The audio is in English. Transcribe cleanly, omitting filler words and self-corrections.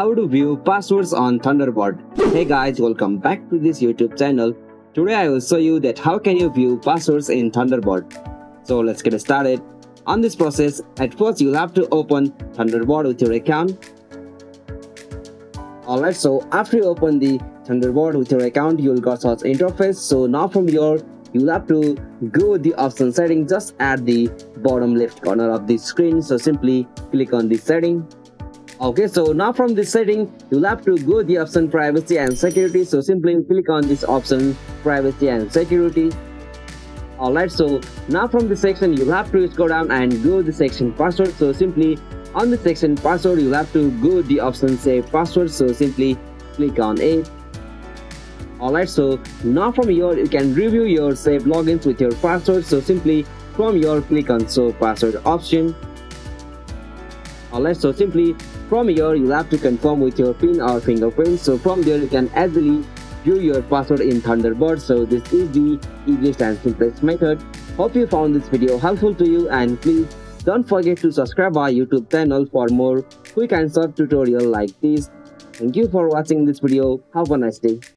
How to view passwords on Thunderbird. Hey guys, welcome back to this YouTube channel. Today I will show you that how can you view passwords in Thunderbird. So let's get started. On this process, at first you'll have to open Thunderbird with your account. Alright, so after you open the Thunderbird with your account, you'll got such interface. So now from here, you'll have to go with the option setting just at the bottom left corner of the screen. So simply click on the setting. Okay, so now from this setting, you'll have to go the option privacy and security. So simply click on this option privacy and security. Alright, so now from this section, you'll have to scroll down and go the section password. So simply on the section password, you'll have to go the option save password. So simply click on it. Alright, so now from here, you can review your saved logins with your password. So simply from here, click on show password option. Alright, so simply from here you'll have to confirm with your PIN or fingerprint. So from there you can easily view your password in Thunderbird. So this is the easiest and simplest method. Hope you found this video helpful to you, and please don't forget to subscribe our YouTube channel for more quick and short tutorial like this. Thank you for watching this video. Have a nice day.